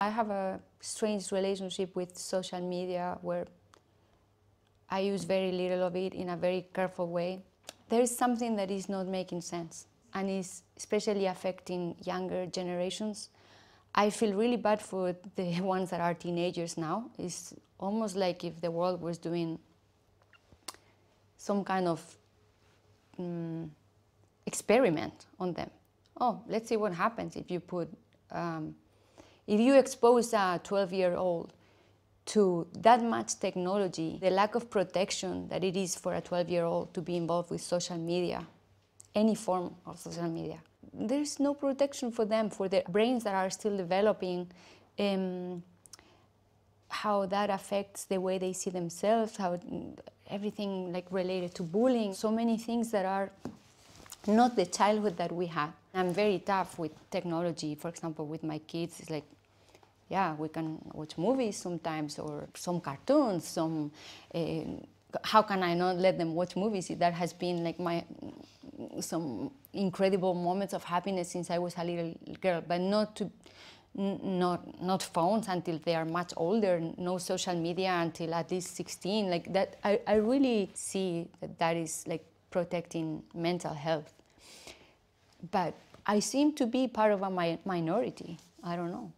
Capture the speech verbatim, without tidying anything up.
I have a strange relationship with social media where I use very little of it in a very careful way. There is something that is not making sense and is especially affecting younger generations. I feel really bad for the ones that are teenagers now. It's almost like if the world was doing some kind of um, experiment on them. Oh, let's see what happens if you put um, If you expose a twelve-year-old to that much technology, the lack of protection that it is for a twelve-year-old to be involved with social media, any form of social media, there's no protection for them, for their brains that are still developing, um, how that affects the way they see themselves, how everything like related to bullying, so many things that are not the childhood that we had. I'm very tough with technology, for example, with my kids. It's like, yeah, we can watch movies sometimes or some cartoons, some... Uh, how can I not let them watch movies? That has been like my... some incredible moments of happiness since I was a little girl, but not to... Not, not phones until they are much older, no social media until at least sixteen. Like that, I, I really see that that is like protecting mental health. But I seem to be part of a mi- minority. I don't know.